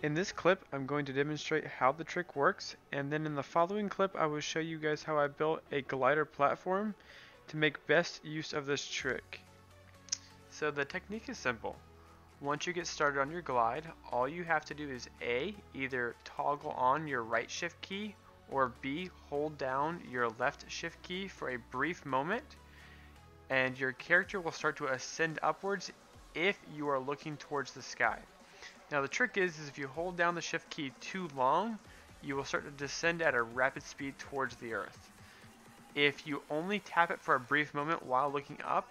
In this clip, I'm going to demonstrate how the trick works, and then in the following clip, I will show you guys how I built a glider platform to make best use of this trick. So the technique is simple. Once you get started on your glide, all you have to do is A, either toggle on your right shift key, or B, hold down your left shift key for a brief moment, and your character will start to ascend upwards if you are looking towards the sky. Now the trick is if you hold down the shift key too long, you will start to descend at a rapid speed towards the earth. If you only tap it for a brief moment while looking up,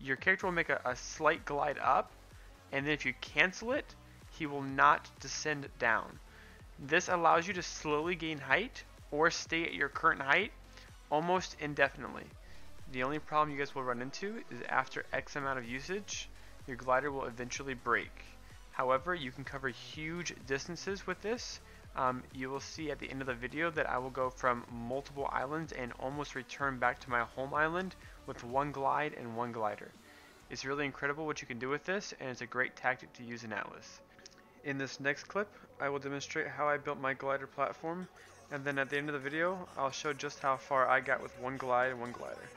your character will make a slight glide up, and then if you cancel it, he will not descend down. This allows you to slowly gain height or stay at your current height almost indefinitely. The only problem you guys will run into is after X amount of usage, your glider will eventually break. However, you can cover huge distances with this. You will see at the end of the video that I will go from multiple islands and almost return back to my home island with one glide and one glider. It's really incredible what you can do with this, and it's a great tactic to use in Atlas. In this next clip, I will demonstrate how I built my glider platform, and then at the end of the video, I'll show just how far I got with one glide and one glider.